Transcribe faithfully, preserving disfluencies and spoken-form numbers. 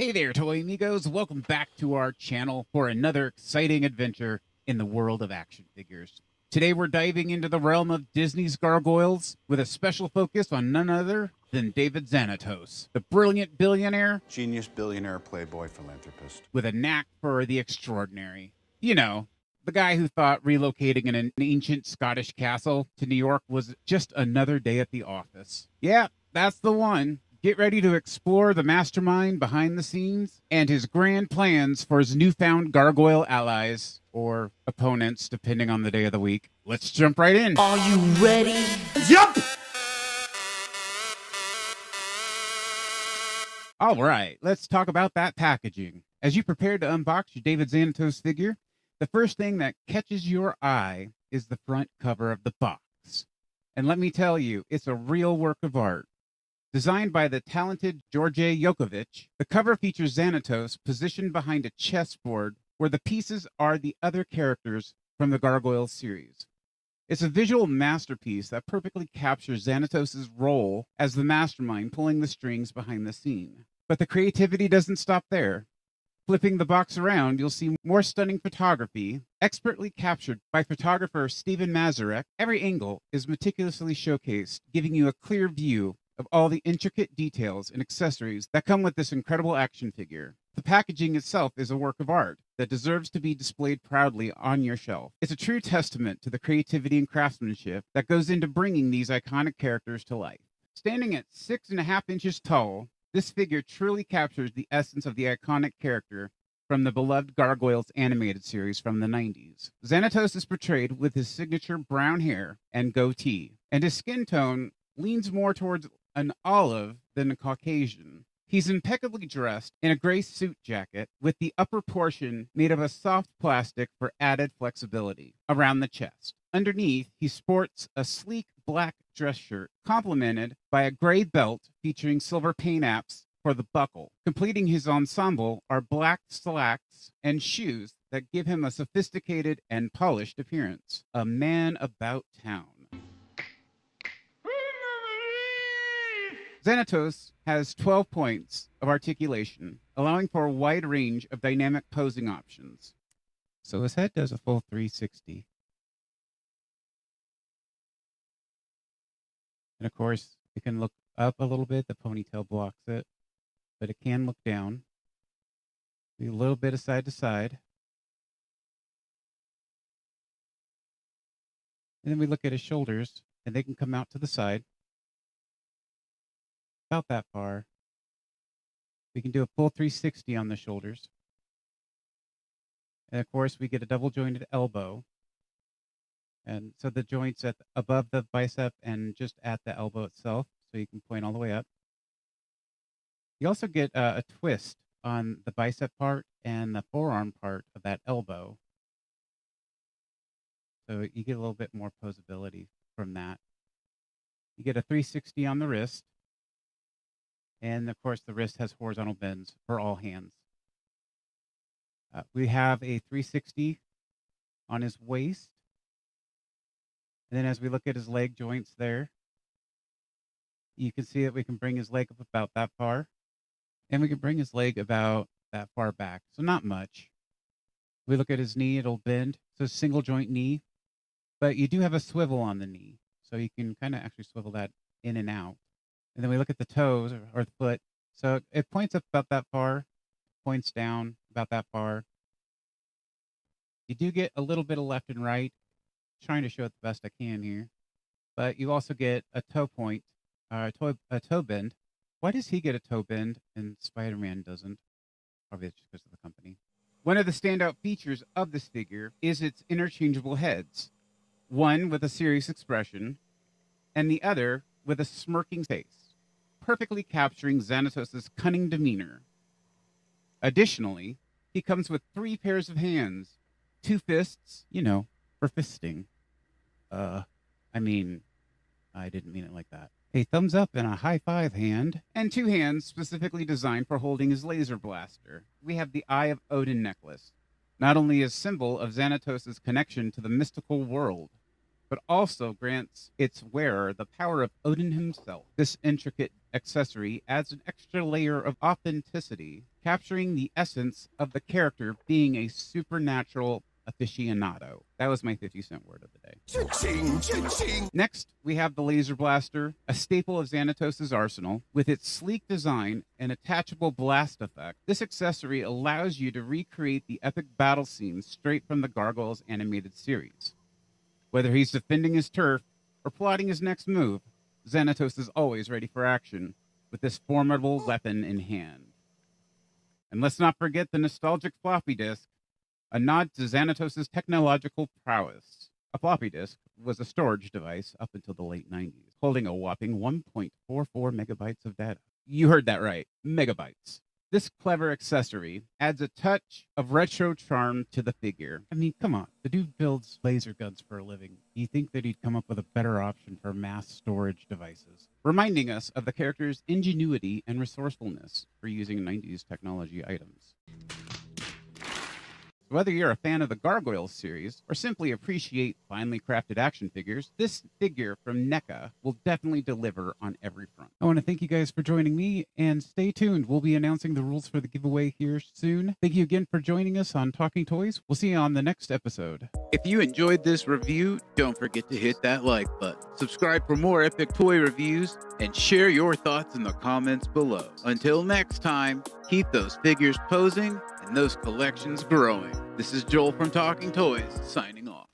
Hey there, toy amigos. Welcome back to our channel for another exciting adventure in the world of action figures. Today we're diving into the realm of Disney's Gargoyles with a special focus on none other than David Xanatos, the brilliant billionaire. Genius billionaire playboy philanthropist. With a knack for the extraordinary. You know, the guy who thought relocating in an ancient Scottish castle to New York was just another day at the office. Yeah, that's the one. Get ready to explore the mastermind behind the scenes and his grand plans for his newfound gargoyle allies or opponents, depending on the day of the week. Let's jump right in. Are you ready? Yup! All right, let's talk about that packaging. As you prepare to unbox your David Xanatos figure, the first thing that catches your eye is the front cover of the box. And let me tell you, it's a real work of art. Designed by the talented George Yokovich, the cover features Xanatos positioned behind a chessboard where the pieces are the other characters from the Gargoyles series. It's a visual masterpiece that perfectly captures Xanatos' role as the mastermind pulling the strings behind the scene. But the creativity doesn't stop there. Flipping the box around, you'll see more stunning photography, expertly captured by photographer Steven Mazurek. Every angle is meticulously showcased, giving you a clear view of all the intricate details and accessories that come with this incredible action figure. The packaging itself is a work of art that deserves to be displayed proudly on your shelf. It's a true testament to the creativity and craftsmanship that goes into bringing these iconic characters to life. Standing at six and a half inches tall, this figure truly captures the essence of the iconic character from the beloved Gargoyles animated series from the nineties. Xanatos is portrayed with his signature brown hair and goatee, and his skin tone leans more towards an olive than a Caucasian. He's impeccably dressed in a gray suit jacket with the upper portion made of a soft plastic for added flexibility around the chest. Underneath, he sports a sleek black dress shirt complemented by a gray belt featuring silver paint apps for the buckle. Completing his ensemble are black slacks and shoes that give him a sophisticated and polished appearance. A man about town. Xanatos has twelve points of articulation, allowing for a wide range of dynamic posing options. So his head does a full three sixty. And of course, it can look up a little bit. The ponytail blocks it, but it can look down. Be a little bit of side to side. And then we look at his shoulders, and they can come out to the side. About that far. We can do a full three sixty on the shoulders. And of course, we get a double jointed elbow. And so the joints at the, above the bicep and just at the elbow itself. So you can point all the way up. You also get uh, a twist on the bicep part and the forearm part of that elbow. So you get a little bit more posability from that. You get a three sixty on the wrist. And, of course, the wrist has horizontal bends for all hands. Uh, we have a three sixty on his waist. And then as we look at his leg joints there, you can see that we can bring his leg up about that far. And we can bring his leg about that far back, so not much. We look at his knee, it'll bend. So it's a single joint knee. But you do have a swivel on the knee, so you can kind of actually swivel that in and out. And then we look at the toes or the foot. So it points up about that far, points down about that far. You do get a little bit of left and right, I'm trying to show it the best I can here. But you also get a toe point, uh, a, toe, a toe bend. Why does he get a toe bend and Spider-Man doesn't? Probably it's just because of the company. One of the standout features of this figure is its interchangeable heads. One with a serious expression and the other with a smirking face, perfectly capturing Xanatos' cunning demeanor. Additionally, he comes with three pairs of hands, two fists, you know, for fisting. Uh, I mean, I didn't mean it like that. A thumbs up and a high five hand, and two hands specifically designed for holding his laser blaster. We have the Eye of Odin necklace, not only a symbol of Xanatos' connection to the mystical world, but also grants its wearer the power of Odin himself. This intricate accessory adds an extra layer of authenticity capturing the essence of the character being a supernatural aficionado. That was my fifty cent word of the day. Cha-ching, cha-ching. Next, we have the Laser Blaster, a staple of Xanatos' arsenal. With its sleek design and attachable blast effect, this accessory allows you to recreate the epic battle scenes straight from the Gargoyles animated series. Whether he's defending his turf or plotting his next move, Xanatos is always ready for action with this formidable weapon in hand. And let's not forget the nostalgic floppy disk, a nod to Xanatos' technological prowess. A floppy disk was a storage device up until the late nineties, holding a whopping one point four four megabytes of data. You heard that right, megabytes. This clever accessory adds a touch of retro charm to the figure. I mean, come on, the dude builds laser guns for a living. Do you think that he'd come up with a better option for mass storage devices? Reminding us of the character's ingenuity and resourcefulness for using nineties technology items. Whether you're a fan of the Gargoyles series or simply appreciate finely crafted action figures, this figure from NECA will definitely deliver on every front. I want to thank you guys for joining me, and stay tuned. We'll be announcing the rules for the giveaway here soon. Thank you again for joining us on Talkn Toys. We'll see you on the next episode. If you enjoyed this review, don't forget to hit that like button. Subscribe for more epic toy reviews and share your thoughts in the comments below. Until next time, keep those figures posing and those collections growing. This is Joel from Talkn Toys, signing off.